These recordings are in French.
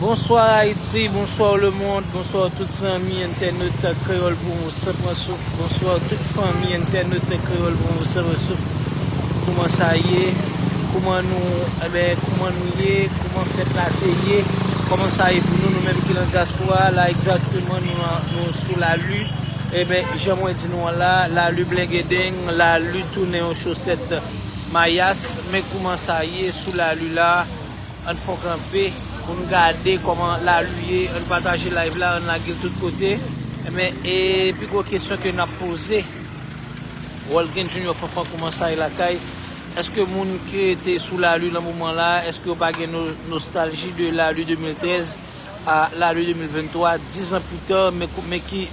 Bonsoir Haïti, bonsoir le monde, bonsoir toutes les amis internautes à Créole pour mon sabre souffle, bonsoir toutes les familles internautes à Créole pour mon sabre souffle. Comment ça y est? Comment nous, comment nous y est? Comment fait la veillée? Comment ça y est pour nous, nous-mêmes qui dans la diaspora, là exactement nous sous la lutte. Eh bien, j'aimerais dire nous là, la lutte bléguéding, la lutte tournée en chaussettes Mayas, mais comment ça y est sous la lutte là, on faut camper. Pour nous garder comment la lumière, on partage le live là, on la gueule de tous côtés. Mais et puis une question que nous avons posée, Wolfgang Junior Fanfan comment ça est la caille. Est-ce que mon qui était sous la lune à ce moment-là, est-ce que vous avez une nostalgie de la lune 2013 à la lune 2023, 10 ans plus tard, mais qui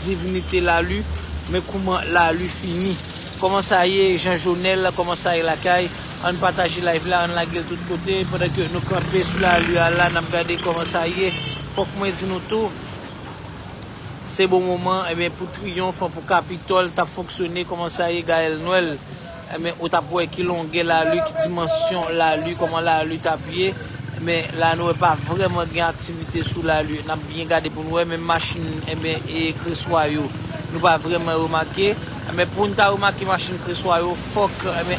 divinité la lune, mais comment la lune finit? Comment ça y est, Jean-Journel, comment ça est la caille? On partage le live là, on la gueule de tous côtés, pendant que nous campons sur la lue, là, on regarde comment ça y est. Faut que moi dise nous tout. C'est bon moment, et bien pour triomphe, pour Capitole, t'as fonctionné, comment ça y est, Gaël Noël. Et bien, on t'a prouvé qui longuait la lue, qui dimension la lue, comment la lue t'a plié. Mais là, nous n'avons pas vraiment d'activité sous la lue. On a bien gardé pour nous, même machine, et bien, et Cressoyo. Nous pas vraiment remarqué. Mais pour nous remarquer machine que soit au foc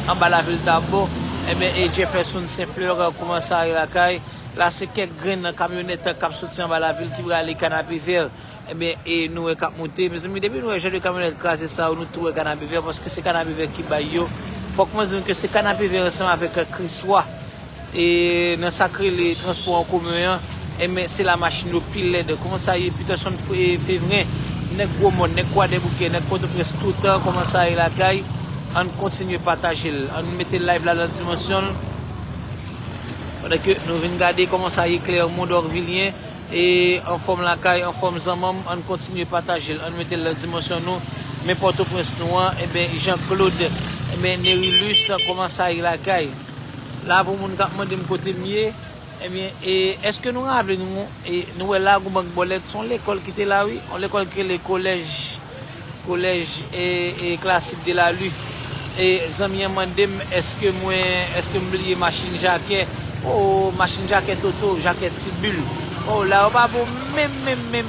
en bas la ville d'abord et Jefferson Saint-Fleur commence à la caille là c'est quelques graines camionnettes qui sortent en bas la ville qui va aller canapé vert et nous cap monter mais depuis nous j'ai de camionnette craser ça nous trouver canapé vert parce que c'est canapé vert qui baille yo faut qu'on dise que c'est canapé vert ensemble avec Christois et dans sacré les transports en commun mais c'est la machine au pile de comment ça y est putain son février nek gros monde nek quoi des bouquets nek contre presque tout temps comment ça est la caille on continue partager on mettait live là dans dimension pendant que nous venons regarder comment ça est Clermont d'Orvilliers et en forme la caille en forme Zamam on continue partager on mettait la dimension nous mais Port-au-Prince noir et ben Jean-Claude et ben Nerilus comment ça est la caille là pour mon cap demander mon côté mieux eh bien, est-ce que nous rappelons, nous là, nous avons l'école qui était là, oui, on l'école qui est le collège et classique de la lutte. Et Zamiens Mandem, est-ce que m'oubliez machine jaquet, oh, machine jaquet Toto, jaquet Tibule, oh là, on va pour même,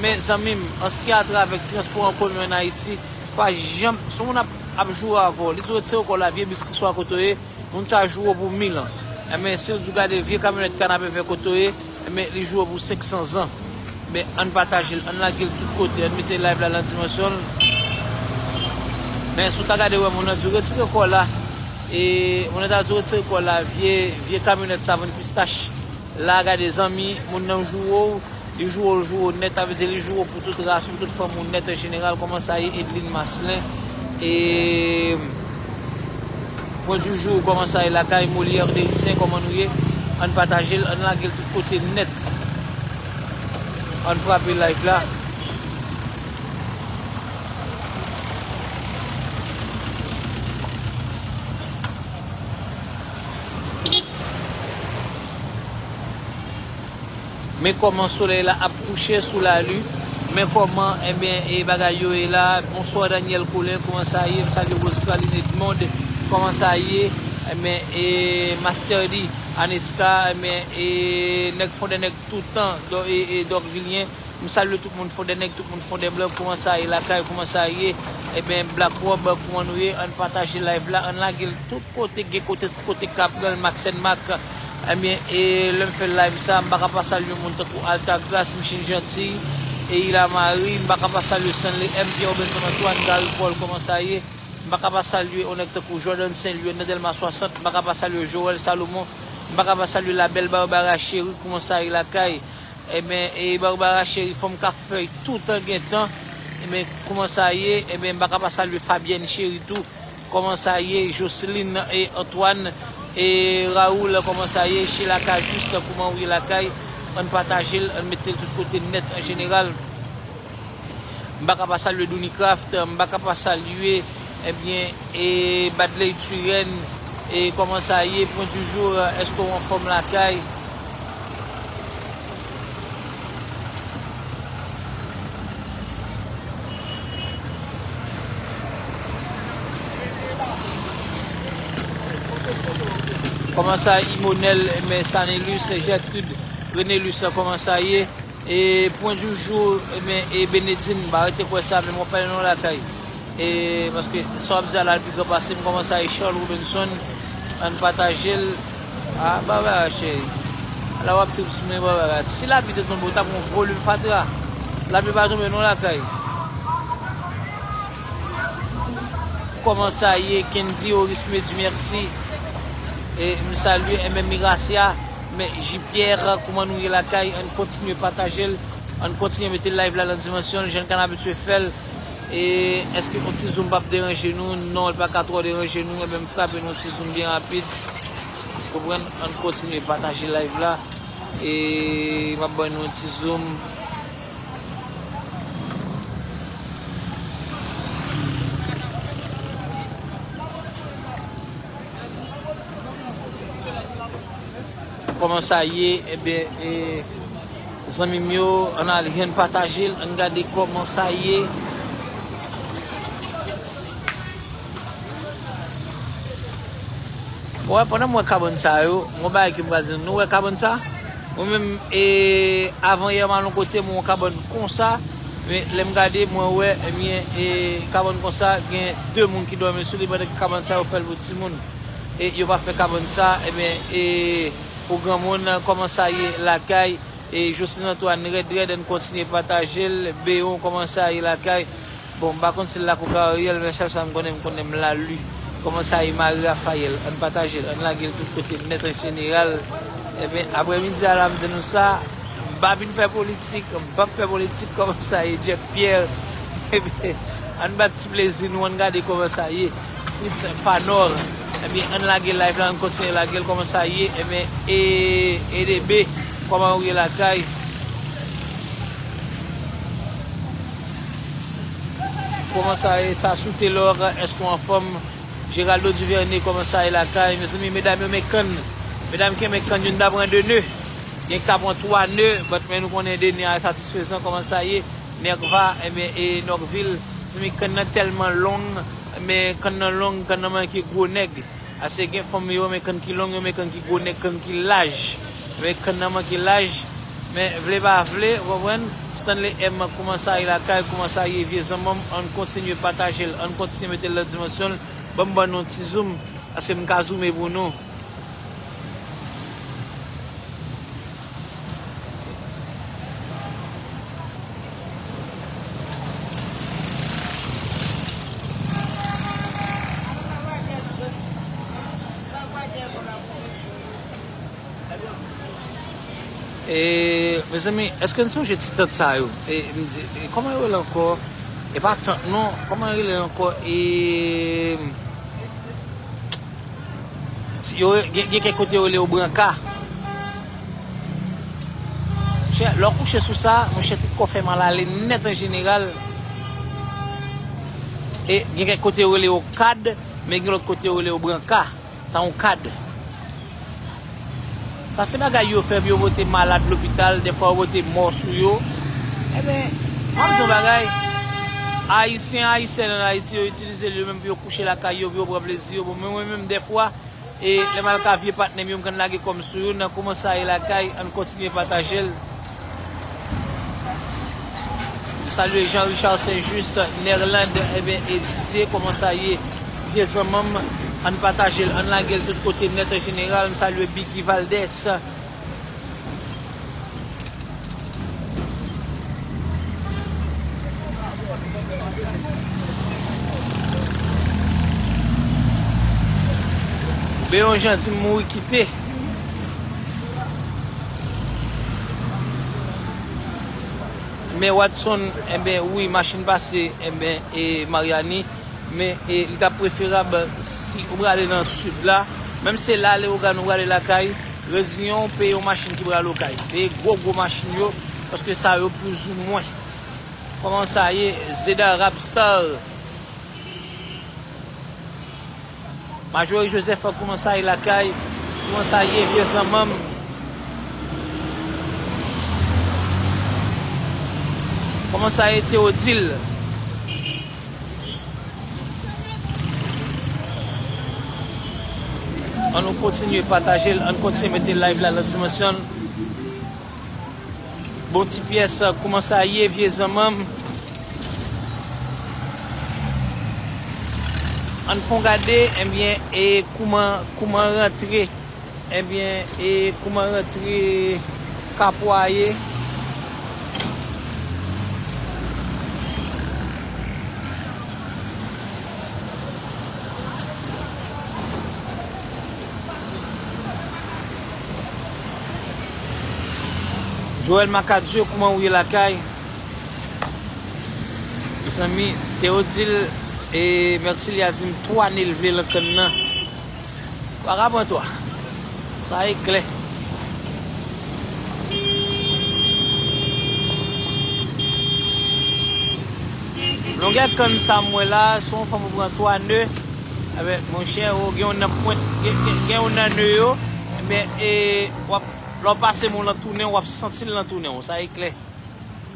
mais Zamim, en ce qui a trait avec transport en commun en Haïti, pas jamais, si on a joué avant, les autres, c'est encore la vieille biscuit soit à côté. Nous avons joué pour 1000 ans. Mais si vous regardez les vieux camionnettes canapé vers côté, ils jouent pour 500 ans. Mais on partage, on la gueule de tous côtés, on met live là dans la dimension. Mais si vous regardez, on a dû retirer quoi là. Et on a dû retirer quoi là, vieux camionnettes savon pistache. Là, regardez les amis, on a joué, ils jouent au jour net, ça veut dire ils jouent pour toute race, pour toute femme, on net en général, comment ça y est, Edline Maslin. Et. Moi du jour comment ça est la caille Molière de Rissin comment nous y on partage on la gueule tout côté net on frappe le live là mais comment soleil là a couché sous la lune mais comment eh bien et bagayo est là bonsoir Daniel Colin comment ça y est salut Jocelyne tout le monde comment ça y est, mais et Master di Aniska, mais et nèg font des nèg tout le temps et d'Orvilliers, me salue tout le monde font des nèg tout le monde font des blancs comment ça y est la caille comment ça y est et ben Black Rob comment nous y on partage live là on la gueule tout côté Capral Maxen Mac et l'homme fait live ça m'baka pas saluer mon temps pour Alta Grasse Michel Gentil et il a Marie m'baka pas saluer Sanélu M Pierre Richard Antoine Gaël Noël comment ça y est je ne peux pas saluer Jordan Saint-Louis, Nadelma 60, je ne peux pas saluer Joël Salomon, je ne peux pas saluer la belle Barbara Chéri, comment ça est la caille. Eh bien, Barbara Chéri, femme café tout en temps. Eh bien, comment ça y est, eh bien, je ne peux pas saluer Fabienne Chéri, tout. Comment ça y est, Jocelyne et Antoine et Raoul, comment ça y est, chez la caille, juste comment oui la caille. On partage, on mettait tout côté net en général. Je ne peux pas saluer Dunicraft, je ne peux pas saluer. Eh bien, et Batley Turenne, et comment ça y est, point du jour, est-ce qu'on forme la caille? commence à Imonel, mais Sanélu, c'est Gertrude, René Lus, commence à y et point du jour, mais et Bénédine, arrêtez quoi ça, mais mon père non la taille. Et parce que ça me la plus passé, je commence à Charles Robinson, à partager à Barbara Chéri. Alors, si la vie de ton beau-table, on vole une fatra, la plupart de nous la taille. Comment ça y est, Kendi, Orisme du Merci, et me salue, et même Miracia, mais J. Pierre, comment nous y la caille, on continue à partager, on continue à mettre le live là dans la dimension, les gens qui ont habitué à faire, et est-ce que mon petit zoom va déranger nous? Non, il ne va pas trop déranger nous, et même frapper notre petit zoom bien rapide. On continue à partager le live là, et on va prendre notre petit zoom. Comment ça y est, eh bien, les amis, on a rien partagé, on regarde comment ça y est. Ouais, pendant moi, cabane ça, mon bail qui me dit, nous, ouais, cabane ça. Moi-même, et avant hier, mon côté, mon cabane comme ça, mais les me garder, moi, ouais, et cabane comme ça, il y a deux personnes qui dorment sur les bancs de cabane ça, on fait le petit monde. Et il va faire cabane ça, et bien, et. Au grand monde, comment ça y est, la caille, et Jocelyne Antoine, Red, on continue à partager, Béon, comment ça y est, la caille. Bon, par contre, c'est la Coca-Cola, mais ça me connaît, la lui. Comment ça y est, Marie-Raphaël, on partage, on l'a gueule tout côté, maître général. Et bien, après-midi, à la me dit nous ça, pas venir faire politique, pas faire politique, comment ça y est, J. Pierre. Et bien, on bat petit plaisir, nous, on regarde comment ça y est, Fanor. Et bien, on a live là, on conseille la gueule, comment ça y est, et bien, EDB, comment on y est la caille. Comment ça y est, ça soutient l'or, est-ce qu'on en forme Géraldo Duvernay, comment ça y est la caille. Mes amis, mesdames qui mécanent, nous avons deux nœuds, il y a 43 nœuds, mais nous connaissons des nœuds à satisfaction, comment ça y est, Nerva, et Norville, c'est mes cannes tellement longues. Mais quand on a long, quand on a qui gros nègre, à ces gens familles, mais quand qui long, mais quand qui gros nègre, quand qui l'âge, mais quand on a qui l'âge, mais v'lait pas v'lait, vous voyez, Stanley M commence à y la caille, commence à y vieux hommes, on continue à partager, on continue à mettre la dimension, bon non petit zoom, parce que m'ka zoom est pour nous. Et mes amis, est-ce que nous sommes jetés de ça? Et me dit, comment il est encore? Et pas tant, non, comment il est encore? Et. Il y a quelques côtés où il est au brancard. Leur coucher sous ça, mon cher, tout le coffre mal allé net en général. Et il y a quelques côtés où il est au cadre, mais il y a l'autre côté où il est au brancard. C'est un cadre. Ça c'est pas gagné au fait, vous votez malade l'hôpital, des fois vous votez mort sous yo. Eh bien, on se bagaille. Haïtien en Haïti, ils utilisent le même pour coucher la caille, pour prendre plaisir. Même des fois, et les malcaviers partenaires, ils ont lagué comme sous yo, on commence à y la caille, on continue à partager. Salut Jean Richard Saint-Just, Nerland, eh bien, et Didier, comment ça y est, vieux hommes. On partage, on la gueule de côté net en général. Je salue Biggie Valdez. Béon gentil mourir quitté. Mais Watson, eh bien, oui, machine passée, eh bien, et Mariani. Mais il est préférable si on va aller dans le sud là, même si là les organes on va aller la caille, région payer aux machines qui vont aller au caille, des gros machines yo, parce que ça est plus ou moins. Comment ça y est, Zeda Rapstar, Major Joseph comment ça y est la caille, comment ça y est vieux sans même. Comment ça y est Théodile. On continue à partager, on continue à mettre live là dans la dimension. Bon petit pièce commence à y aller, vieux hommes. On faut regarder eh bien, et comment rentrer. Eh bien, et comment rentrer capoyer. Joël Macadieu, comment vous est la caille? Mes amis, Théodile et merci Liazim, 3 000 villes maintenant. Par rapport à toi, ça est clair. L'on comme Samuel là, son femme prend 3 nœuds. Avec mon cher, on a un point, on a un nœud, mais. L'on passe mon tourné, on va sentir le tourné, ça est clair.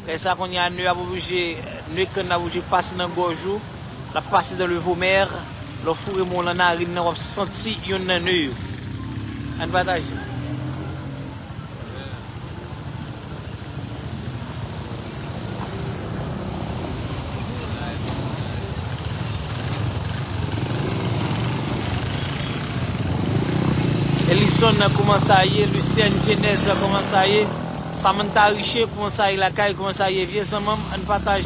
C'est ça qu'on y a nu à bouger, nu qu'on a bougé passer dans gorgeau, la passer dans le vomer, le fourré mon la narine, on va sentir une nu. Un partage. Elison commence à y aller, Lucien Genèse commence à y aller, Samantha Richer commence à y aller, la caille commence à y aller, vieux ensemble, on partage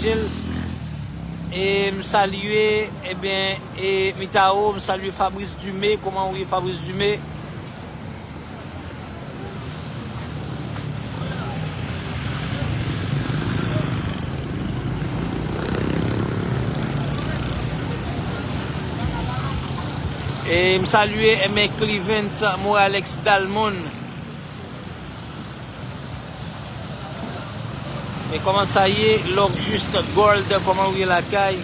et me saluer, et bien, et Mitao, me saluer Fabrice Dumais, comment oui Fabrice Dumais? Et me saluer mes Clivens, moi Alex Dalmon. Mais comment ça y est, l'or juste gold, comment ouvrir la caille?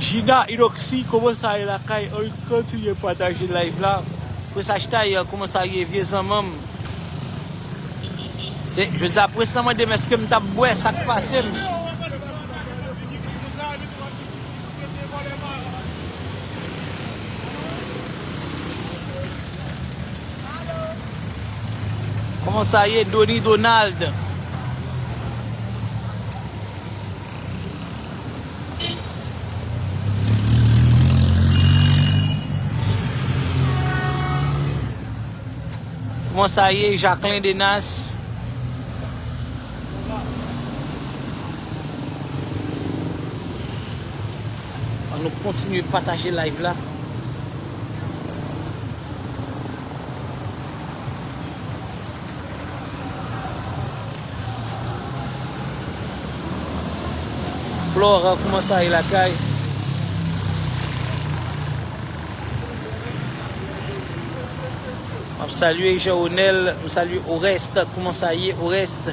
Gina Inoxy, comment ça y est la caille? On continue à partager le live là. Pour s'acheter, comment ça y est, vieux homme? Je dis après ça, moi, mais ce que je tape, ça passe. Comment ça y est, Donnie Donald? Comment ça y est, Jacqueline Denas? Nous continuons à partager live là. Flora, comment ça est la caille? Je salue Jean-Journel, je salue Oreste, comment ça y est Oreste?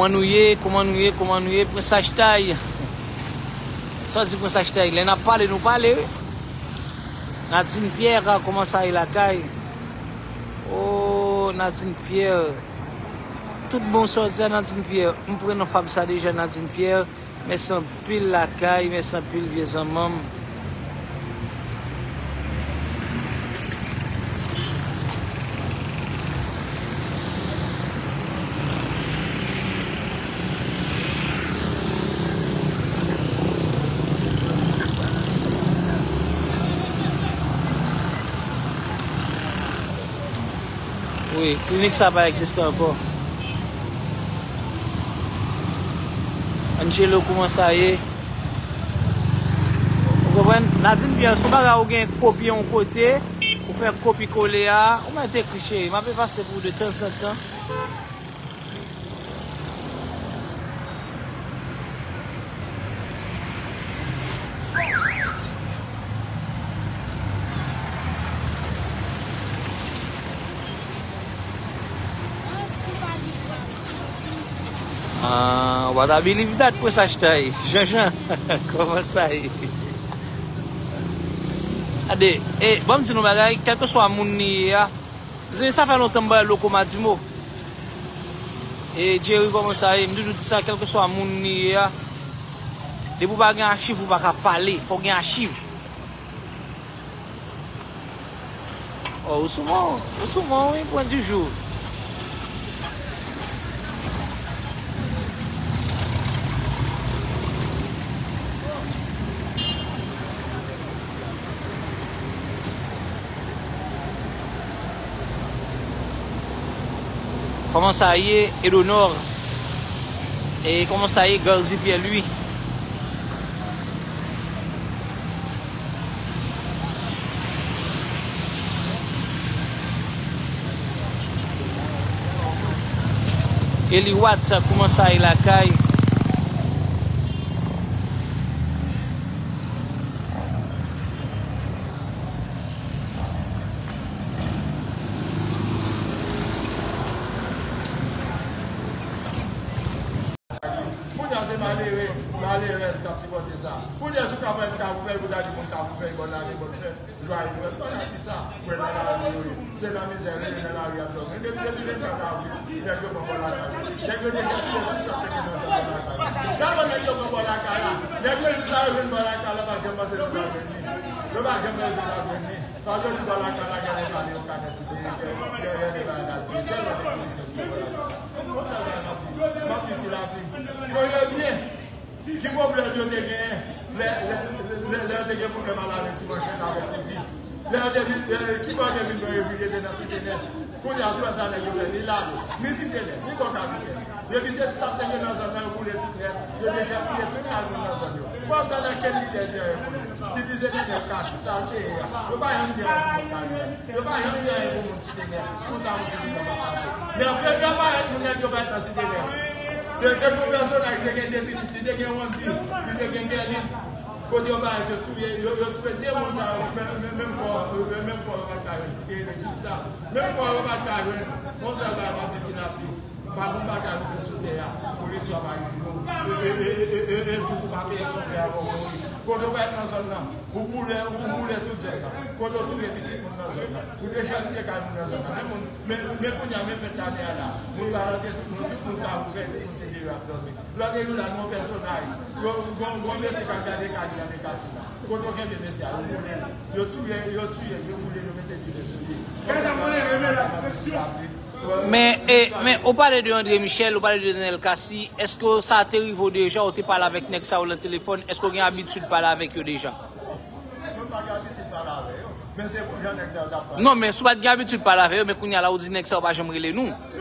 Comment nous y est, Prince Achetaille. Ça dit Prince Achetaille, il n'a pas parlé, nous parlé. Nadine Pierre, comment ça y est la caille? Oh, Nadine Pierre. Tout bon sorti à Nadine Pierre. Je prends Fab ça déjà, Nadine Pierre. Mais sans pile la caille, mais sans pile vieux homme. Oui, clinique ça va exister encore. Angelo, comment ça y est? Vous comprenez? Nadine Pierre, si vous avez une copie en côté, vous faites une copie collée, vous mettez cliché. Je vais passer pour de temps en temps. What I believe that pour s'acheter. Jean, comment ça y est? Allez, et bon, si nous bagaille, quel que soit mon nid, ça fait longtemps que locomatimo. Et Jerry, comment ça y est? Je dis ça, quel que soit mon nid, de vous baguer un chiffre, vous ne pouvez pas parler, il faut gagner un chiffre. Oh, souvent, oui, point du jour. Comment ça y est, Eleonore? Et comment ça y est, Garzi Pierre lui? Eli Watt, comment ça y est, la caille? Mais on parle de André Michel, on parle de Daniel Kassi. Est-ce que ça t'arrive déjà ou tu parles avec Nexa ou le téléphone? Est-ce qu'on a l'habitude de parler avec eux déjà? Non, mais si tu n'as pas l'habitude de parler avec eux, mais qu'on a là où dit Nexa, on va jamais les nous. Est-ce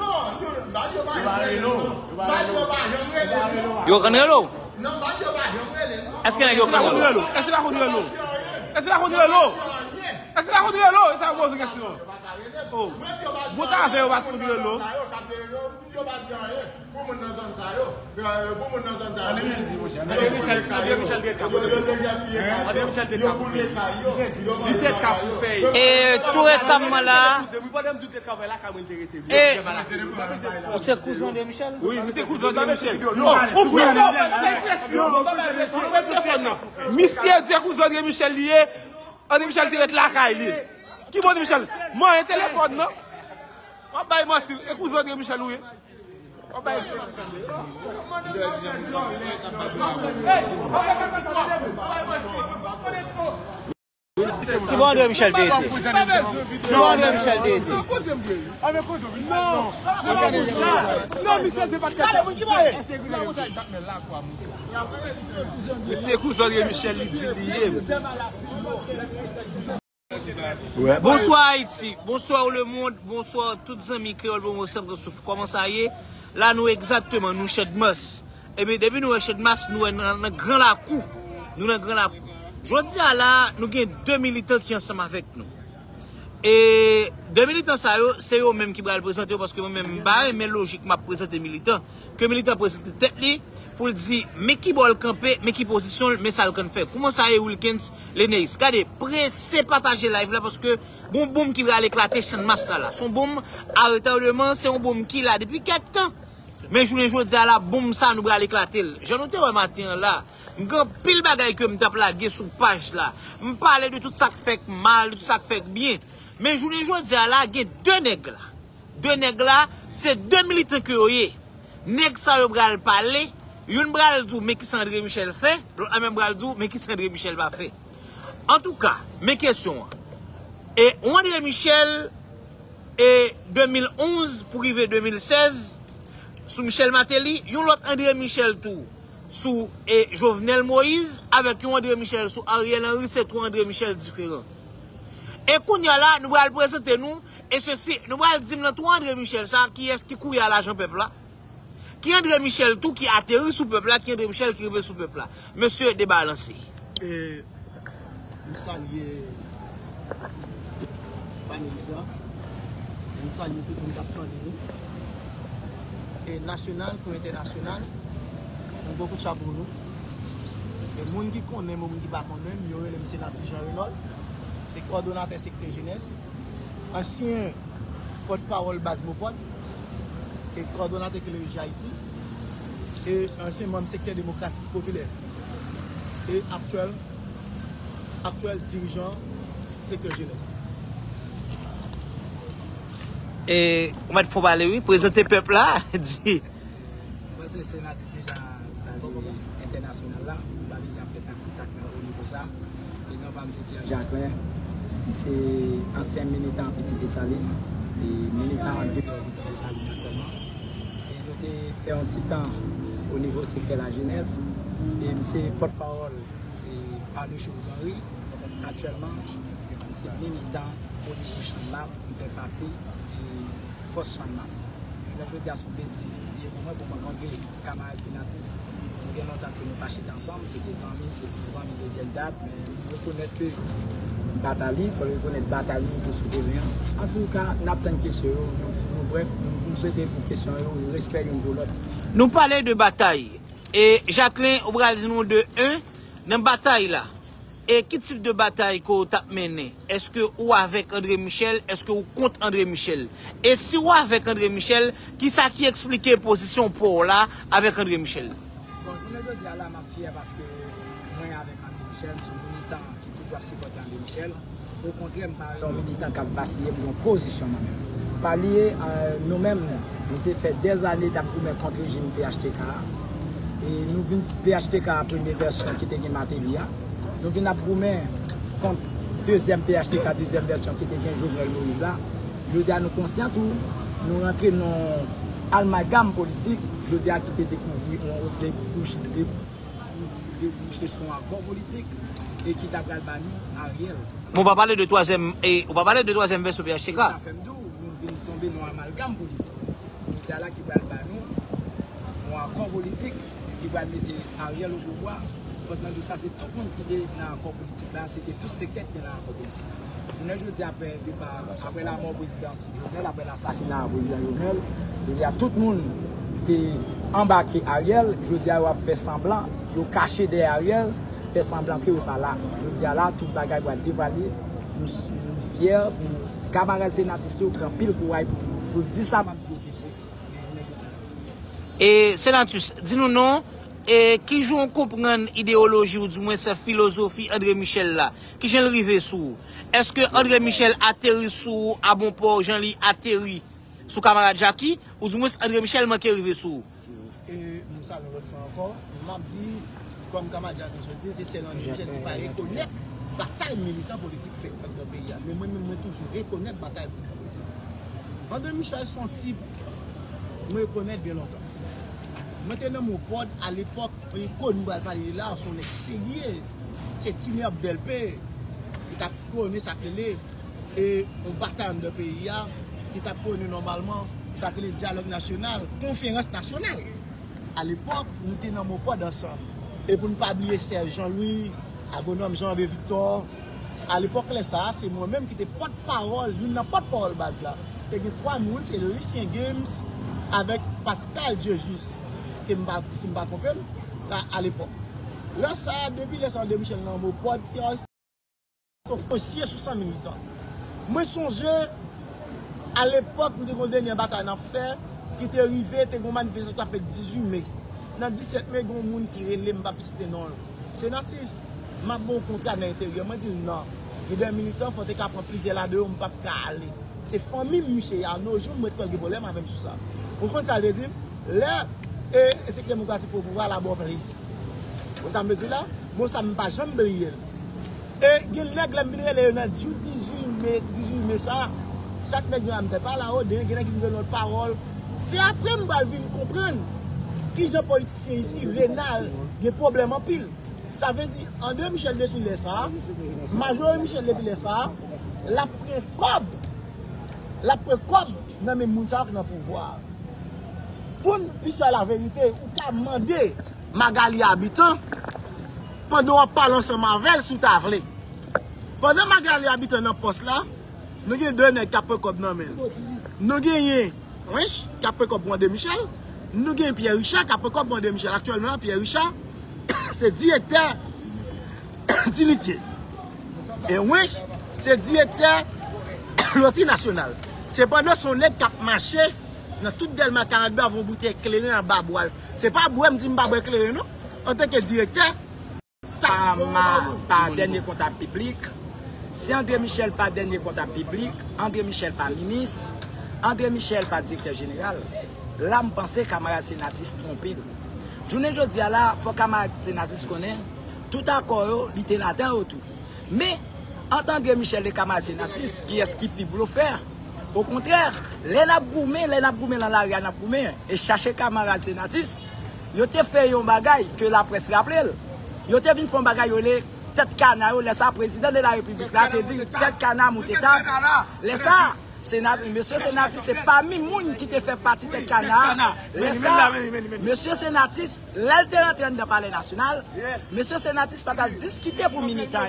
qu'il y a un peu de l'eau? Et tout récemment là, on s'est cousin de Michel? Oui, on s'est cousin de Michel. Mystère de cousin de Michel lié. André Michel était là, qui m'a dit Michel? Moi, un téléphone, non? On va y mentir. Et vous André Michel, oui? On va y mentir. Qui m'a dit Michel? Qui m'a dit Michel? Non, Michel, c'est pas le ouais. Bonsoir Haïti, bonsoir le monde, bonsoir toutes les amis créoles, bonsoir, comment ça y est? Là nous exactement, nous chez Mas. Et bien depuis nous chez Mas, nous avons grand la coup. Nous avons grand la coup. Je dis à là, nous avons deux militants qui sont ensemble avec nous. Et deux militants, c'est eux-mêmes qui vont le présenter parce que moi-même, mais logiquement, je présente des militants. Que militants présentent tête pour dire, mais qui va le camper, mais qui positionne, mais ça le can faire. Comment ça est, Wilkins, les Neis? Regardez, pressez, partagez live là parce que bon boom qui va l'éclater, chaîne masse là. Son boom à retardement, c'est un boom qui là depuis 4 ans. Mais je ne dis à la boum ça nous va l'éclater. Je note un matin là, grand pile bagaille que me tape la gueule sur page là. Me parler de tout ça qui fait mal, de tout ça qui fait bien. Mais je ne dis à la gueule deux nègres là. Deux nègres là, c'est deux militants que vous avez. Nègres ça vous va parler, une bral dou mais qui André Michel fait, l'autre même bral dou mais qui André Michel va faire. En tout cas, mes questions. Et André Michel et 2011 pour arriver 2016 sous Michel Matéli, yon l'autre André Michel tout sous et Jovenel Moïse avec yon André Michel sous Ariel Henry, c'est tout André Michel différent. Et qu'on y a là, nous allons présenter nous et ceci, nous allons dire tout André Michel ça qui est-ce qui couille à l'argent peuple là. Qui André Michel tout qui atterrit sous peuple là, qui André Michel qui arrive sous peuple là. Monsieur débalancé. Et nous saluons panélistes. Nous saluons tout le monde qui nous. Et national pour international, nous beaucoup de chapeaux. Les gens qui connaissent, les gens qui ne connaissent pas, c'est Jean-Journel, c'est coordonnateur secteur jeunesse, ancien porte-parole base Mopod, et coordonnateur de Haïti, et ancien membre secteur démocratique populaire, et actuel dirigeant secteur jeunesse. Et on va faut parler, oui, présenter le peuple là. Dit. Moi, c'est le Sénat déjà salué international là. On va déjà fait un contact au niveau de ça. Et non, pas M. Pierre Jacqueline, c'est ancien militant Petit Dessaline. Et militant en Petit Dessaline actuellement. Et nous avons fait un petit temps au niveau de la jeunesse. Et M. porte-parole et par le Chauve-Henri. Actuellement, c'est militant au Champ-Masse qui fait partie de Force Champ-Masse. Je dis à son plaisir, pour moi, pour rencontrer les camarades sénatistes, nous avons longtemps que nous partions ensemble, c'est des amis de belle date, mais il faut reconnaître que Batali, il faut reconnaître Batali tout ce qui vient. En tout cas, nous avons une question, bref, nous souhaitons une question, nous respectons l'autre. Nous parlons de bataille, et Jacqueline, au Brésil, nous de 1, dans bataille là. Et quel type de bataille que vous avez mené? Est-ce que vous avec André Michel? Est-ce que vous contre André Michel? Et si vous avec André Michel, qui ça qui explique la position pour là avec André Michel? Bon, je veux dire là, ma fille, parce que moi avec André Michel, je suis militant qui toujours supporté André Michel. Au contraire, je suis militant qui a passé pour une position moi-même. Pas lié à nous-mêmes, nous avons fait des années d'abord contre le régime PHTK. Et nous avons PHTK à la première version qui était matériel. Nous venons approuver contre deuxième PHTK, deuxième version qui était un jour de Moïse là. Je dis à nous conscients tout, nous rentrons dans l'amalgame politique, je dis à qui était découvert, on débouché son accord politique et qui t'a galbané Ariel. On va parler de troisième et on va parler de troisième version PHTK. Ça fait nous venons tomber dans l'amalgame politique. Je dis à là qui galbané un accord politique qui va mettre Ariel au pouvoir. Ça c'est tout le monde qui est dans l'accord politique là, c'était tous ces têtes qui sont dans l'accord politique. Je ne dis après la mort présidentielle Jordan, après l'assassinat du président Jordan, il y a tout le monde qui est embarqué Ariel, je dis à faire semblant, il est caché derrière Ariel, fait semblant qu'il n'est pas là. Je dis à là, tout le bagage va dévaler, nous sommes fiers, nous camarades sénatistes, nous prenons pile pour dire ça. Et sénatus, dis-nous non. Et qui joue en comprendre l'idéologie ou du moins sa philosophie André Michel là, qui j'en arrive sous. Est-ce que André Michel atterrit sous à bon port, j'en lis atterrit sous camarade Jackie, ou du moins André Michel manque arrivé sous? Et nous ça nous refait encore, nous m'a dit, comme camarade Jackie, c'est celle André Michel qui va reconnaître la bataille militante politique fait dans le pays. Mais moi-même toujours reconnaître la bataille politique. André Michel son type, nous reconnaître bien longtemps. Maintenant, mon pote, à l'époque, il connaît là, son exilé, c'est Timmy Abdelpé, qui t'a connu sa clé, et on battant de pays, qui t'a connu normalement, sa clé dialogue national, conférence nationale. À l'époque, nous étions dans mon pote ensemble. Et pour ne pas oublier Serge Jean-Louis, à bonhomme Jean-Ré Victor, à l'époque, ça, c'est moi-même qui était porte-parole, nous n'avons pas de parole base là. Et que trois moules, c'est le Lucien Games avec Pascal Diogus. Que je ne pas comprendre à l'époque. Là, ça, depuis les 102 Michel Lambeau, pour séance, aussi sur 100 militants. Moi, je songeais, à l'époque, nous avons une dernière bataille à faire, qui t'est arrivé, t'es une manifestation qui a fait 18 mai. Dans 17 mai, il y a des gens qui relèvent, je ne vais pas citer non. C'est natif. Je suis bon contrat à l'intérieur. Je dis non. Les deux militants, il faut qu'ils apprennent plusieurs là-dedans, je ne vais pas aller. C'est la famille muséale. Nos jours, je ne vais pas aller avec ça. Pour contre, ça veut dire, là, c'est que démocratique pour pouvoir la bonne place. Vous savez, là, moi, ça ne me pas jamais briller. Et il y a des gens qui ont 18 mai, ça. Chaque mec ne me pas là-haut, il y a des gens qui donnent leur parole. C'est après que je vais comprendre qui sont politicien ici, Rénal, des problèmes en pile. Ça veut dire, André Michel défile ça, Major Michel défile ça, la précobe dans les gens qui ont le pouvoir. Pour nous faire la vérité, on a demandé Magali Habitant pendant qu'on parle ensemble avec elle sous table. Pendant Magali Habitant dans le poste là, nous avons deux nègres qui ont le précobe dans le même. Nous avons Rich, qui a pris comme André Michel. Nous avons Pierre Richard, qui a pris comme André Michel. Actuellement, Pierre Richard, c'est directeur d'unité. Et Rich, c'est directeur l'autre national. C'est pendant son nez qui a marché dans toute Delma 42 avant bouter éclairé en bas. Ce n'est pas Bouem Zimbabwe éclairé, non? En tant que directeur, par dernier comptable public. C'est André Michel par dernier comptable public. André Michel par ministre. André Michel, pas directeur général, là, je pense que les camarades sénatistes trompés. Je ne dis pas là, il faut que les camarades sénatistes connaissent tout accord, ils étaient là-dedans. Mais, en tant que Michel, les camarades sénatistes, qui est-ce qui peut faire? Au contraire, les naboumés dans l'arrière, et chercher les camarades sénatistes, ils ont fait un bagage que la presse rappelle. Ils ont fait un bagage, tête canard, laissez le président de la République, là, qui dit tête canard, mon état, laissez ça. Monsieur Sénatis, c'est pas Mimoun qui te fait partie de Canard. Monsieur Sénatis, l'alternant de parler national. Monsieur Sénatis, pas qu'à discuter pour militants.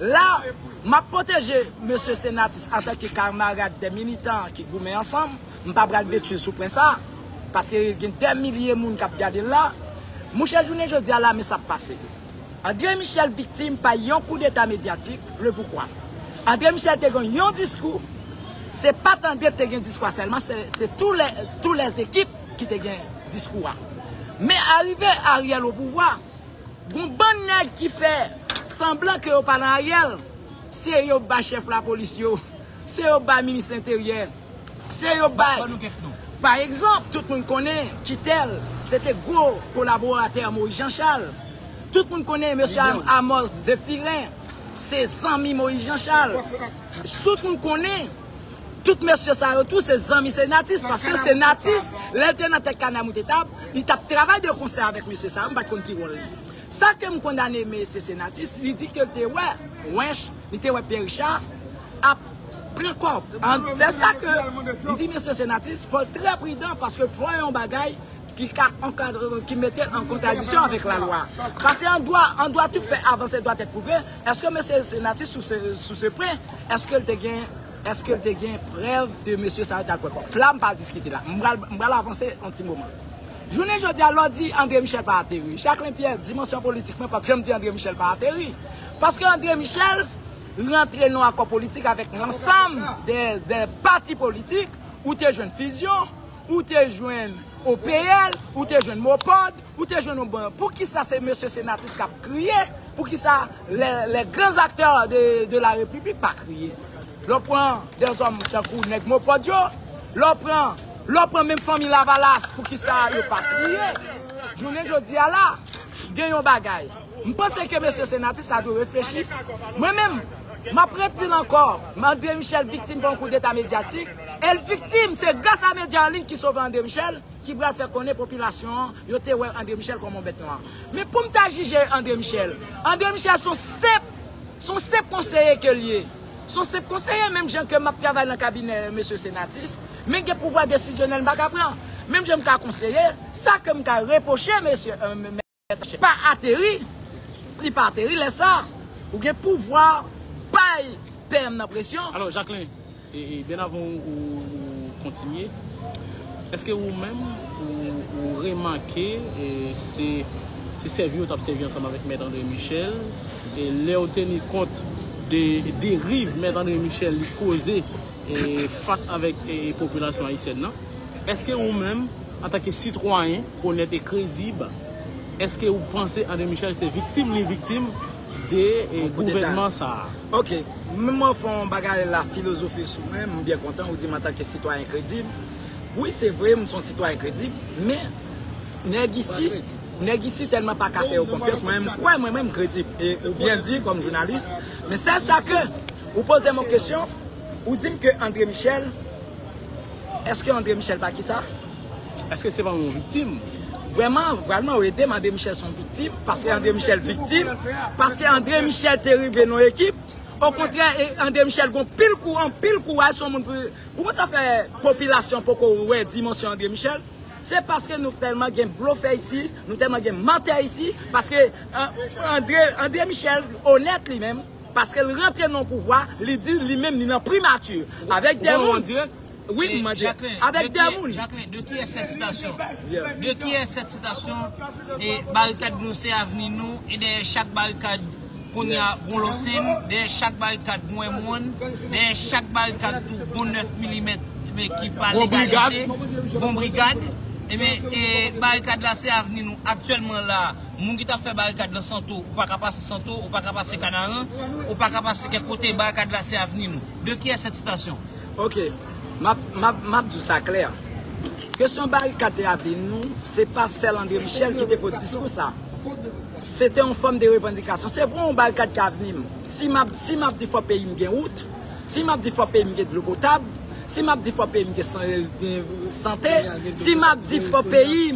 Là, m'a protégé Monsieur Sénatis en tant que camarade des militants qui gouvernent ensemble. Je ne vais pas le détruire sous ça. Parce que il y a 2 milliers de monde qui ont gardé là. Mouchel Journée, je dis à la, mais ça passe. André Michel, victime, par un coup d'état médiatique. Le pourquoi? André Michel, te gagne un discours. Ce n'est pas tant que tu as un discours seulement, c'est toutes les équipes qui ont un discours. Mais arrivé Ariel au pouvoir, il y a un bon nègre qui fait semblant que vous parlez d'Ariel. C'est le chef de la police, c'est le ministre intérieur, c'est le Par exemple, tout le monde connaît Kittel, c'était gros collaborateur Moïse Jean-Charles. Tout le monde connaît M. Amos de Firin, c'est 100 000 Moïse Jean-Charles. Tout le monde connaît. Tout monsieur ça tous ses amis sénatistes, parce que sénatistes, l'alternant de Canamoutetap, il tape travail de conseil avec monsieur ça, on ne qui ça que me condamné mais ces sénatistes, il dit que t'es wesh, il était Pierre Richard a pris corps. C'est ça que il dit monsieur sénatiste, faut très prudent parce que faut un bagage qui mettait en contradiction avec la loi. Parce qu'on doit tout faire avancer, doit être prouvé. Est-ce que monsieur sénatiste sous ce point, est-ce que le gain est-ce que tu as une preuve de M. Sarita Précoc? Flamme pas discuter là. Je vais avancer un petit moment. Je ne dis pas dit André Michel pas atterri. Jacqueline Pierre, dimension politique, pas me dire André Michel pas atterri. Parce que André Michel rentre dans l'accord politique avec l'ensemble des partis politiques où tu as joué une fusion, où tu as joué une OPL, où tu as joué une Mopod, où tu as joué une Bon. Pour qui ça c'est M. Sénatis qui a crié? Pour qui ça les grands acteurs de la République pas crié? L'on prend des hommes d'un coup, nègre Mopodio. L'on prend même famille Lavalas pour qui ça ne pas crier. Je dis à là, il y a un bagage. Je pense que M. Sénatis a dû réfléchir. Moi-même, je prête-t-il encore, André Michel, victime d'un coup d'état médiatique. Et le victime, c'est grâce à Média en ligne qui sauve André Michel, qui va faire connaître la population. Il y a André Michel comme un bête noir. Mais pour me juger André Michel, sont sept conseillers que liés. Son ces conseillers, même gens que je travaille dans le cabinet, M. Sénatis, mais qui pouvoir décisionnel, même gens qui conseiller, ça que je reproché, monsieur, pas atterri, il pas atterri, laisse ça, ou bien pouvoir, pas perdre la pression. Alors, Jacqueline, et bien avant de continuer, est-ce que vous-même, vous remarquez, c'est servi ou servi ensemble avec M. André Michel, et Léo tenir compte des dérives, mais André Michel, causées face avec la population haïtienne, non? Est-ce que vous-même, en tant que citoyen, honnête et crédible, est-ce que vous pensez que André Michel est victime, les victimes des gouvernements ça? Ok, même moi, je bagarre la philosophie sous-même, je suis bien content, vous dites en tant que citoyen crédible. Oui, c'est vrai, je suis citoyen crédible, mais nest tellement pas qu'à faire confiance, moi-même crédible, et bien dit comme journaliste. Mais c'est ça que vous posez ma question, vous dites que André Michel, est-ce que André Michel pas qui ça? Est-ce que c'est pas une victime? Vraiment, oui, André Michel sont victimes, parce que André Michel victime, parce que André Michel terrible dans nos équipes. Au contraire, André Michel gon pile courant son monde. Comment ça fait population pour qu'on ouais dimension André Michel? C'est parce que nous tellement gain bluffé ici, nous tellement gain menté ici, parce que André Michel honnête lui-même, parce qu'elle rentre dans le pouvoir, lui dit lui-même il est en primature avec des mots. Oui, Jacqueline, avec de qui est cette citation? De qui est cette citation? Des barricades nous, c'est avenir nous, et de chaque barricade qu'on a bolossé, de chaque barricade moins monde, de chaque barricade tout bon 9 mm qui parle de bon brigade. Et bien, barricade là, c'est avenir nous. Actuellement là, mon qui t'a fait barricade dans Santo, ou pas qu'à passer Santo, ou pas qu'à passer Canaran, ou pas qu'à passer quel côté, barricade là, c'est avenir nous. De qui est cette citation? Ok. Ma dis ça clair. Que son barricade appelé nous, c'est pas celle André Michel qui était votre discours ça. C'était en forme de revendication. C'est vrai on barricade qui a venu. Si m'a dit faut payer une route, si m'a dit faut payer une de l'eau potable, si m'a dit faut payer une santé, si m'a dit faut payer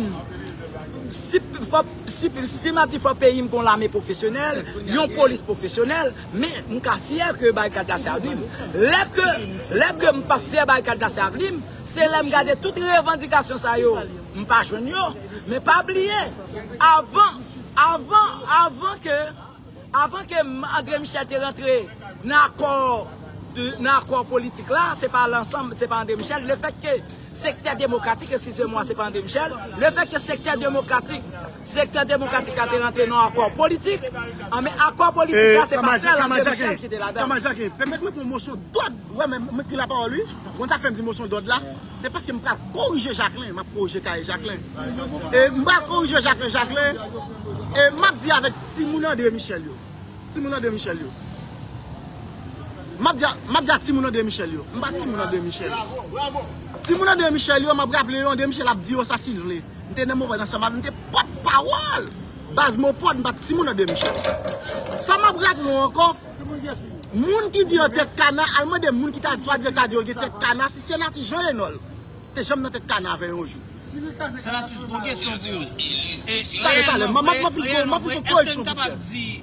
si m'a dit faut payer une l'armée professionnelle, une police professionnelle, mais je suis fier que barricade la Salim. Là que m'pa fier barricade la Salim, c'est là me garder toutes les revendications ça yo. M'pa joindre yo, mais pas oublier avant que André Michel est rentré dans l'accord politique là, c'est pas l'ensemble, c'est pas André Michel, le fait que secteur démocratique, excusez-moi, c'est pas André Michel. Le fait que secteur démocratique a été rentré dans un accord politique. Mais accord politique, c'est pas ça André Michel qui était là-dedans. Permettez-moi pour une motion d'ordre. Ouais, mais qui l'a pas lui. On a fait une motion d'ordre là. C'est parce que je vais corriger Jacqueline. Je vais corriger Jacqueline. Et je vais dire avec Timoun André Michel. Je vais dire Timoun André Michel. Si mon André Michel, je me rappelle André Michel a dit ça s'il veut. Je ne pas ensemble, je pas de parole. Base mon pote, je ne André Michel. Ça m'a rappelé encore. Moun qui dit tête cana, allemand des moun qui t'a dit tête cana, si c'est là tu Joël Noël. Tu jamais dans tête cana avec un jour. C'est là tu une question de. Et est-ce que tu capable dire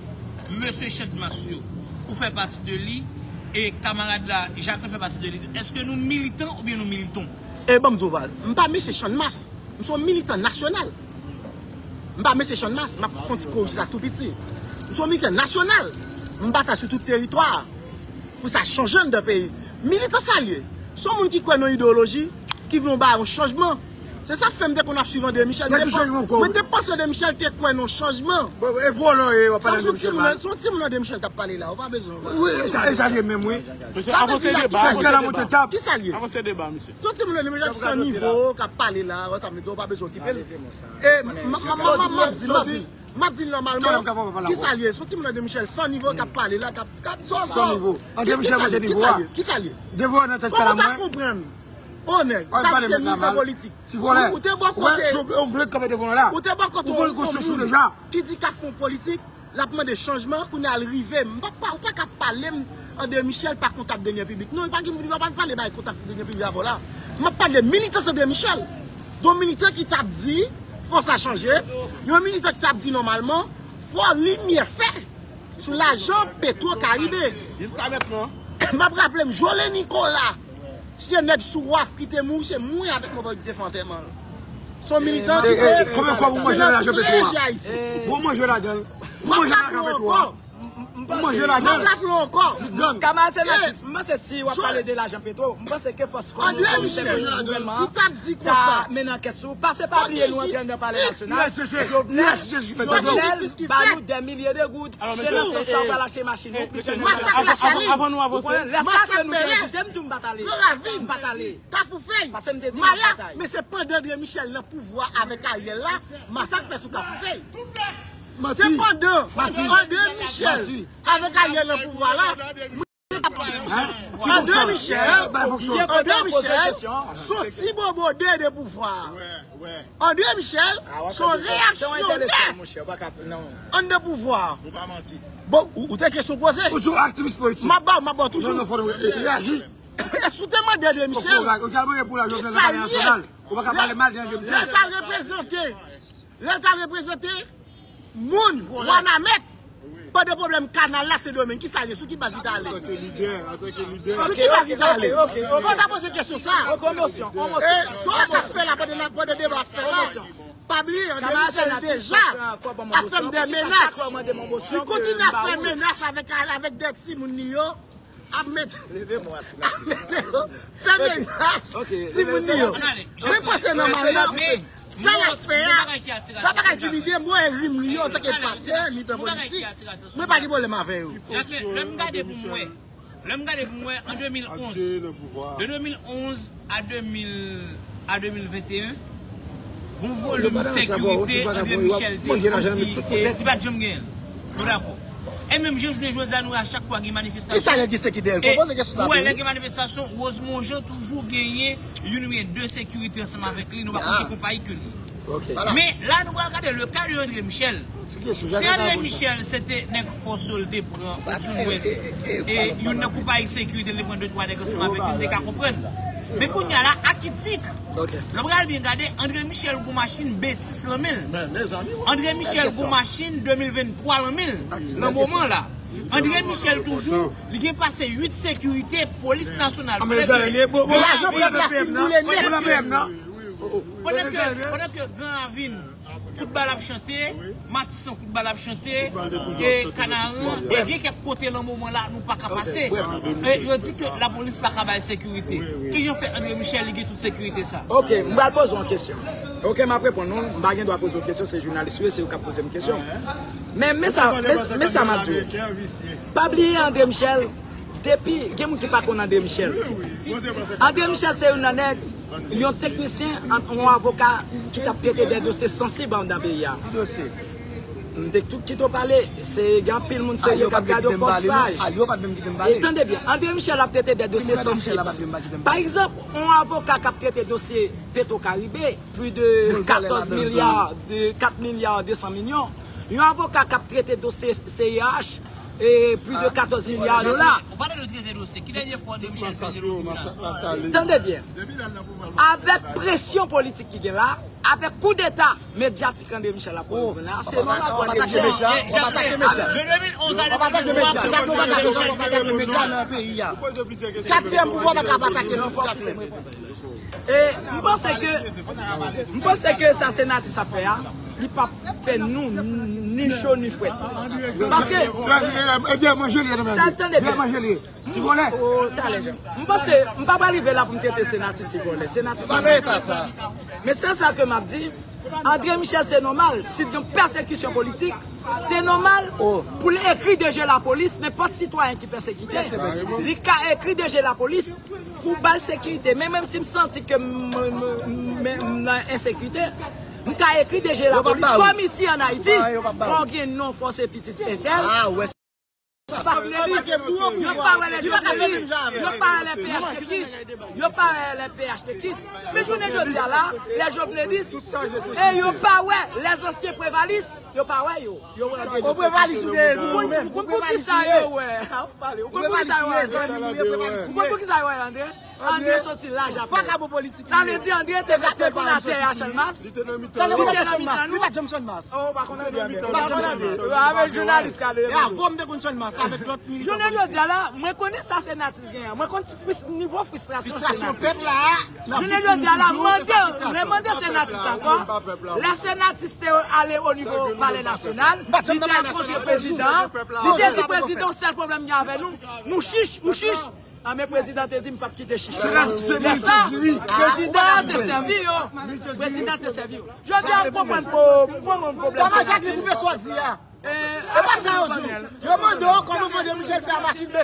monsieur Chedmassio, vous faites partie de lui? Et camarades là, Jacqueline fait partie de l'élite. Est-ce que nous militons ou bien nous militons? Eh ben, je ne pas M. Chanmas. Je suis militant national. Je ne pas M. Chanmas. Je suis pour ça tout petit. Je suis militant national. Je bats sur tout territoire. Pour ça changer de pays. Militant sérieux. Ce sont qui croient dans l'idéologie, qui vont battre un changement. C'est ça fait dès qu'on a suivi André Michel. Mais je pense que Michel qui croit dans le changement. Et voilà, on va parler de Michel. Son simon André Michel qui a parlé là, on va besoin. Oui, ça y est même, oui. Avant ce débat, qui s'allie? Avant ce débat, monsieur. Son simon André Michel qui est au niveau, qui a parlé là, on va besoin qu'il parle. Et ma dit normalement, qui s'allie? Son simon André Michel, son niveau, qui a parlé là, son niveau. André Michel a des niveaux. Qui s'allie? Devoir dans tête à la main. Honnête, c'est une politique. Si vous voulez, on qui dit qu'à fond politique, la demande de changement, qu'on est arrivé, pas qu'à parler de Michel par contact de l'union publique. Non, pas qu'il ne va pas parler de contact de l'union publique avant là. Je parle de militants de Michel. Donc, militants qui t'a dit, il faut ça changer. Il y a un militant qui t'a dit normalement, il faut lumière faire sur l'argent pétro-caribé. Jusqu'à maintenant. Je me rappelle, Jolé Nicolas. Si un mec sous waf qui te mou, c'est mouille avec mon bébé défendement. Son militant qui est. Combien de fois vous mangez l'argent pétrole? Vous mangez l'argent pétrole? je la donne. Si on parle de l'argent pétro, je pense que force passez par les lois de parler national. Des milliers de gouttes. C'est on va lâcher machine. Avant nous avancer. Mais c'est pas d'André Michel le pouvoir avec Ariel là. Massacre fait sous café. C'est pas d'André Michel avec Ariel le pouvoir là. André Michel, son si bon modèle de pouvoir. André Michel, son réactionnaire en de pouvoir. Bon, ou t'es question posée? Toujours activiste politique. Ma toujours. Est-ce que vous demandez André Michel? On va parler mal de André Michel. L'État représenté, Moun, Wanamet. Pas de problème, canal là c'est domaine. Qui s'allie? Sous qui base d'Italie? Sous qui base d'Italie? On va poser une question ça. En commotion. Soit qu'aspect là, pas de débat faire. Pabli, on a déjà à faire des menaces. On continue à faire des menaces avec des petits mounio. Levez-moi cela. Faire menaces. Si vous voulez. Pensez normalement. Ça va faire, ça va intimider moi et lui, en tant que partenaire, ni en politique. Je ne pas de problème avec vous. L'homme garde pour moi en 2011. De 2011 à 2021, bon volume sécurité André Michel et il va de et même Jean-Journel nous à chaque fois qu'il y a une manifestation. Heureusement, j'ai toujours gagné une ou deux sécurités ensemble avec lui. Nous ne pouvons pas y que lui. Mais là, nous allons regarder le cas de André Michel. Si André Michel, c'était un faux soldat pour le sud-ouest, et nous ne pouvons pas y sécurité, les points de droit ensemble avec lui, nous ne pouvons pas comprendre. Mais quand il y a là, à qui titre? Nous allons regarder André Michel pour machine B6 le 1000. André Michel pour machine 2023 le 1000. Dans le moment là. André Michel toujours, il a passé 8 sécurités, police nationale. Pendant que Granvin, coup de balle à chanter, Matisson, coup de balle à chanter, et Canarin, et bien quelques côtés dans le moment là, nous ne pouvons pas passer. Je dis que la police n'a pas de sécurité. Qu'est-ce que fait André Michel, il a toute sécurité ça? Ok, je vais poser une question. Ok, ma réponse, non, je dois poser une question, c'est journaliste, c'est vous qui posez une question. Mais ça m'a dit. Pas oublier André Michel, depuis, il y a des gens qui ne connaissent pas André Michel. André Michel, c'est une année. Il y a un technicien, un avocat qui a traité des dossiers sensibles dans le pays. De tout qui t'a parlé, c'est grand pile monde sérieux qui a gardé au forçage. Attendez bien, André Michel a traité des dossiers sensibles. Par exemple, un avocat qui a traité des dossiers Petro-Caribé, plus de 14 milliards, de 4 milliards 200 millions. Un avocat qui a traité des dossiers CIH, et plus de 14 milliards de dollars. On parle de traiter de dossier. Qui l'a dit fois de Michel Cézé au tribunal? Entendez bien. Avec pression politique qui est là, avec coup d'État médiatique André Michel là, c'est non la bonne média. De 2011 à 2023, on va attaquer les médias dans le pays. Quatrième pouvoir, on va attaquer les forces. Et je pense que ça sénateur ça fait là. Il ne pas fait nous ni chaud ni fouet. Parce que je ne pas arriver là pour me traiter sénatrice si vous voulez. Sénatrice, ça. Mais c'est ça que m'a dit. André Michel, c'est normal. C'est une persécution politique. C'est normal pour l'écrit déjà la police, n'importe citoyen qui persécuté. Il a écrit déjà la police pour la sécurité. Mais même si je me sens que l'insécurité, nous avons écrit déjà la police, comme ici en Haïti, quand il y a non force et petite pételle. Ah ouais, c'est pas le PHTKIS, mais je ne dis pas là, les jovenistes, et yo pas ouais, les anciens prévalistes, yo pas ouais yo. On prévalise sur les vous comprenez ça yo ouais. Vous comprenez ça yo André? André sorti là, ça veut dire André était capté pour la terre à Chalmas. Ça veut dire Chalmas. Nous, pas Chalmas. Oh, par contre, avec journaliste. Avec l'autre militant. Journaliste, là, moi, connais ça, sénatrice. Moi, connais niveau frustration. Frustration, peuple, là. Journaliste, là, demandez sénatrice encore. La sénatrice est allée au niveau palais national. Il était contre le président. Il était le président, c'est le problème qu'il y a avec nous. Nous chiche, nous chiche. Ah, mais le président a dit pas quitter Chichi. C'est ça. Le président est servi. Je dis, pour mon problème. Comment j'ai dit, vous me dit pas ça, je demande comment vous faire la machine de 2023,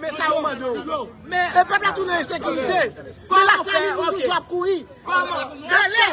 mais ça, mais le peuple a tourné en sécurité. Quand la série, vous avez courir. Comment mais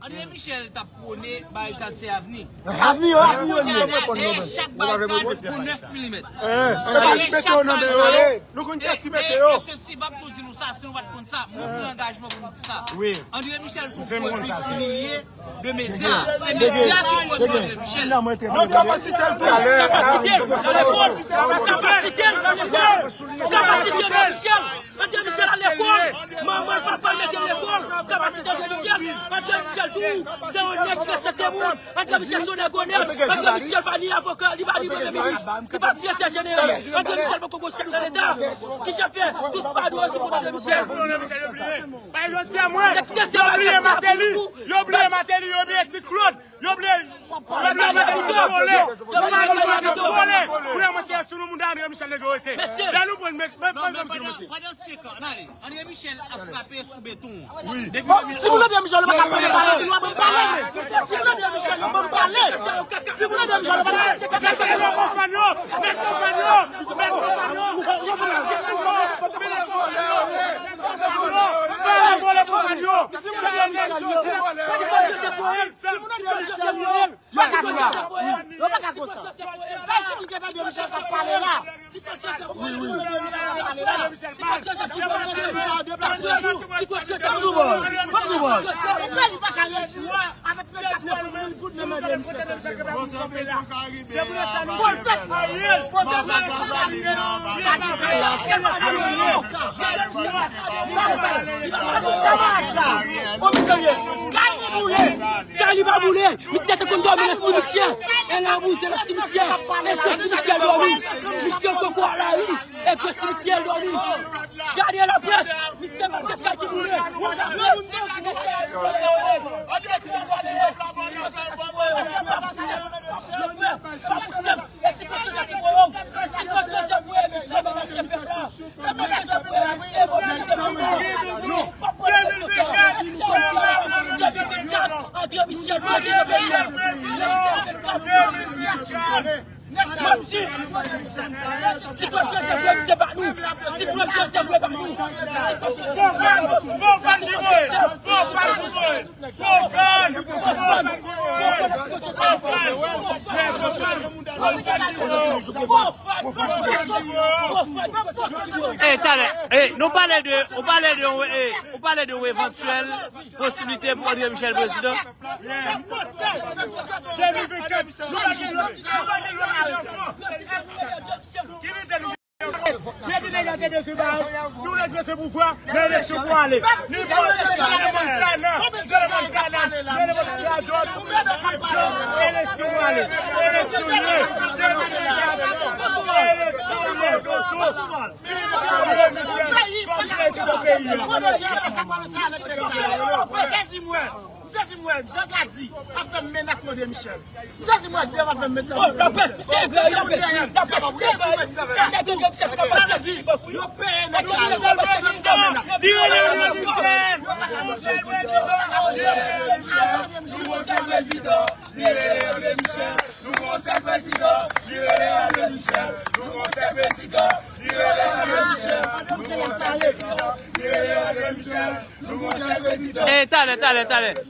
André Michel t'a prôné barricade c'est avenir. Avenir, chaque barricade pour 9 mm. Nous connaissons ceci va nous dire ça, si on va prendre ça, mon engagement pour nous dire ça. André Michel, c'est un produit de médias. C'est médias qui produisent André Michel. Non, capacité, capacité à l'école. Maman, papa, mettez l'école. Capacité de Michel. Michel Doux, c'est un mec qui a fait monde. André Michel Sonagonel, André Michel Bani, avocat, il va aller dans le ministre, il va fier général. André Michel Boko, chef de l'État. Qui s'est fait tout pas doué pour André Michel. Il a oublié moi. Il a oublié Matéli. Il a oublié Matéli, il a oublié Cyclone. Il a oublié. André Michel a frappé sous béton. Si vous l'avez Michel, si vous voulez, Michel, On parle de éventuelle possibilité pour André Michel président.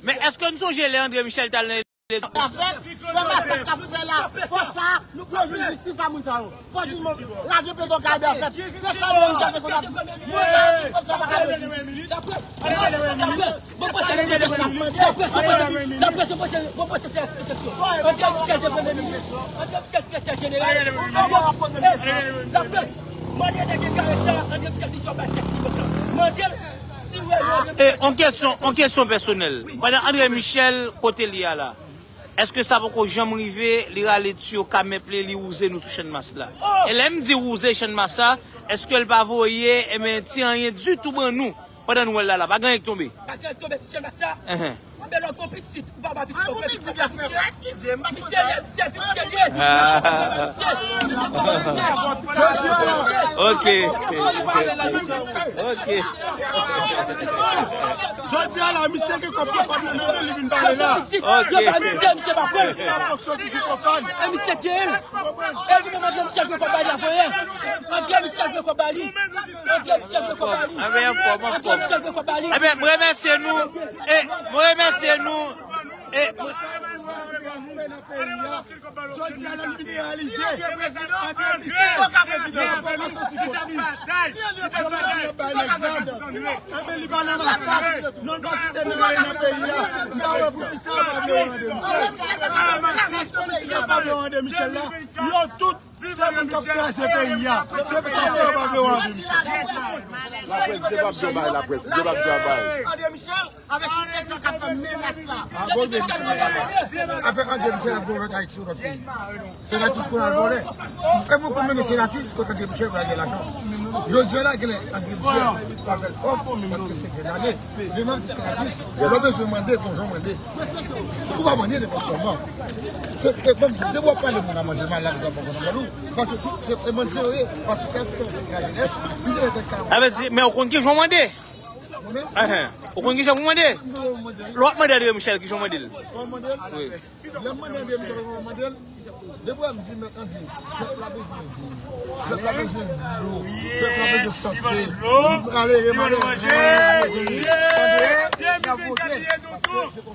Mais est-ce que nous sommes gelés, André Michel Talé? En question personnelle, madame André Michel, côté lié là, est-ce que ça va que j'aime arriver, les râler sur Kameplé, les ouser nous sur chaîne masse là? Elle aime dire ouser chaîne masse, est-ce qu'elle va voyer, elle ne tient rien du tout pour nous, pendant nous là, pas gagner tomber. Pas gagner tomber sur chaîne masse. Ok. Je dis à la mission que comprend pas le parler là.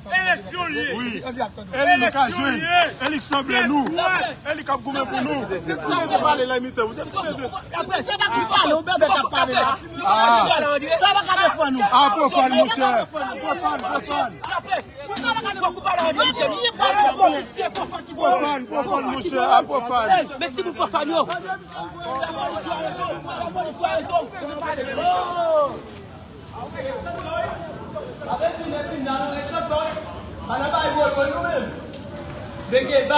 Oui, elle a joué. Elle semble nous. Elle est capable pour nous. Après, ça va vous parler. On va vous parler. Ça va faire nous. Après, mon cher. Après, vous parler. Après, si on est dans le rétracteur, on n'a pas eu nous-mêmes.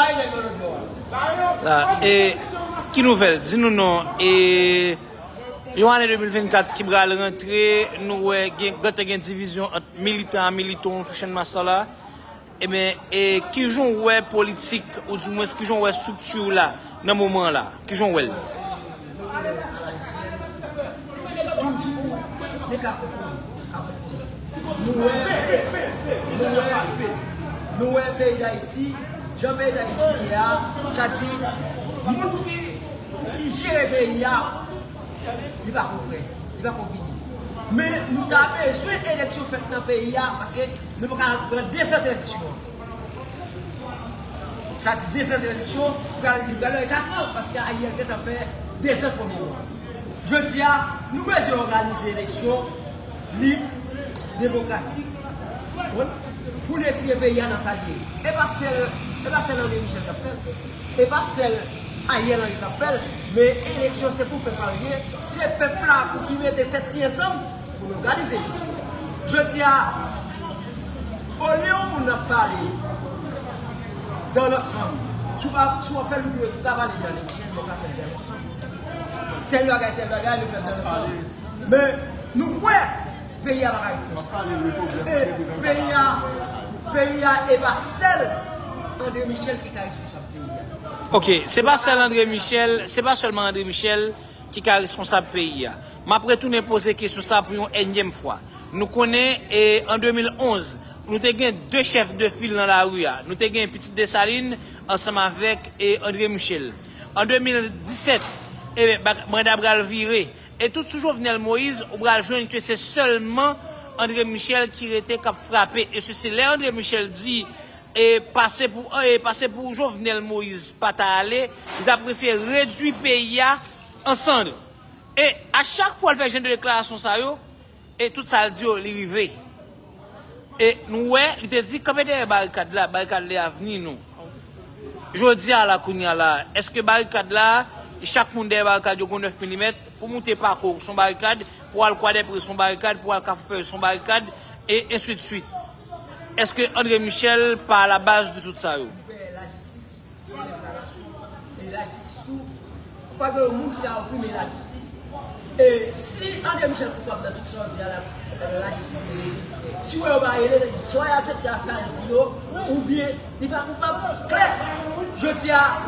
Et qui nous fait, dis-nous non. Et l'année 2024 qui va rentrer, nous avons une division entre militants et militants sur la chaîne Massala. Et bien, qui joue la politique, ou du moins qui joue la structure là, dans ce moment-là? Qui joue la? Nous sommes le pays d'Haïti, je pays d'Haïti, ça dit, les gens qui gèrent le pays, ils ne sont pas prêts, ils ne sont pas finis. Mais nous avons besoin d'élections faites dans le pays parce que nous avons des institutions. Ça dit des institutions pour aller 4 ans parce qu'il y a fait des premiers mois. Je dis, nous devons organiser l'élection libre, démocratique, pour ne tirer le pays dans sa vie. Et pas celle André Michel Capel, et pas celle Ariel Henry Capel, mais l'élection c'est pour préparer, c'est le peuple là pour qui met des têtes ensemble pour organiser l'élection. Je dis à, au lieu où on a parlé dans l'ensemble, tu vas faire le mieux, tu vas aller dans l'élection, tu vas faire dans l'ensemble. Tel bagage, il fait dans l'ensemble. Mais nous croyons. Pays à et pas celle André Michel qui est responsable pays. Ok, c'est pas celle André Michel, c'est pas seulement André Michel qui est responsable pays. Mais après tout, nous poser question ça pour une énième fois. Nous connaissons et en 2011, nous avons deux chefs de file dans la rue. Nous avons Petit Dessaline ensemble avec André Michel. En 2017, Barbara Chéri. Et tout ce Jovenel Moïse, on va rejoindre que c'est seulement André Michel qui était frappé. Et ceci, là, André Michel dit, et passer pour Jovenel Moïse, pas t'aller, il a préféré réduire le pays ensemble. Et à chaque fois, le fait une déclaration, ça, et tout ça, le dit, il est arrivé. Et nous, il te dit, comment est-ce que barricade là, venir nous? Je dis à la Kounia là, est-ce que barricade là, chaque monde a une barricade de 9 mm pour monter parcours son barricade, pour aller quadrer son barricade, pour aller faire son barricade, et ainsi de suite. Est-ce que André Michel pas à la base de tout ça? La justice, c'est l'incarnation. Et la justice, pas que le monde qui a opprimé la justice. Et si André Michel peut faire tout ça, on dit à la justice, si vous avez soit accepté à ça, ou bien, il n'est pas coupable. Claire, je dis à.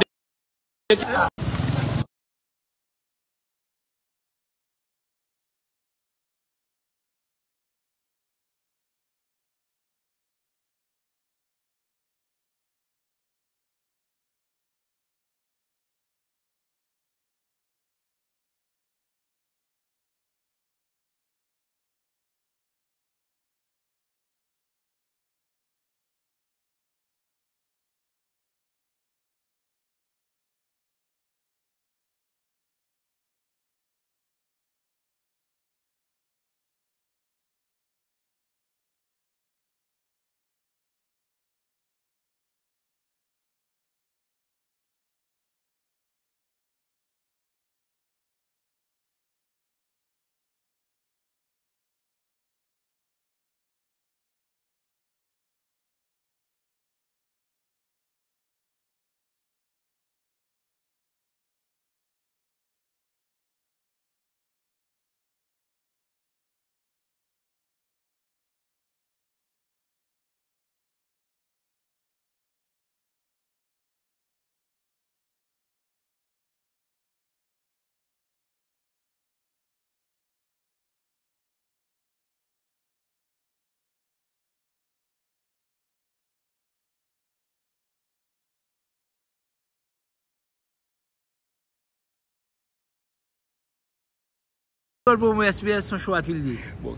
Criol pour mon SPS, son choix qu'il dit. Bon,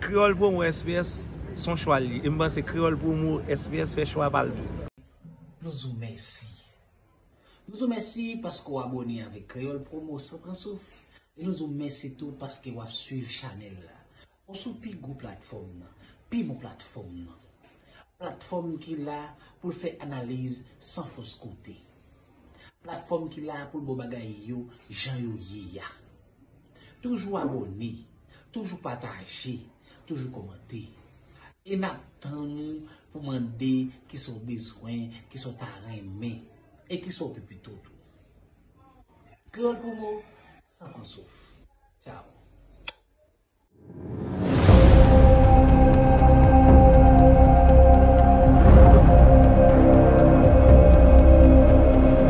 Criol pour mon SPS, son choix. Et moi, c'est créole pour moi, SPS fait choix par le tout. Nous vous remercions. Nous vous remercions parce que vous abonnez avec Créole Promo sans prendre souffle. Et nous vous remercions tout parce que vous suivez la chaîne. Vous suivez la plateforme. Puis mon plateforme. Plateforme qui est là pour faire analyse sans fausse côté. Plateforme qui est là pour le bon bagay yo, Jean Yoya. Toujours abonné, toujours partagé, toujours commenté. Et nous attendons pour demander qui sont besoins, qui sont arrêtés et qui sont plutôt. Créole Promo, sans qu'on souffre. Ciao.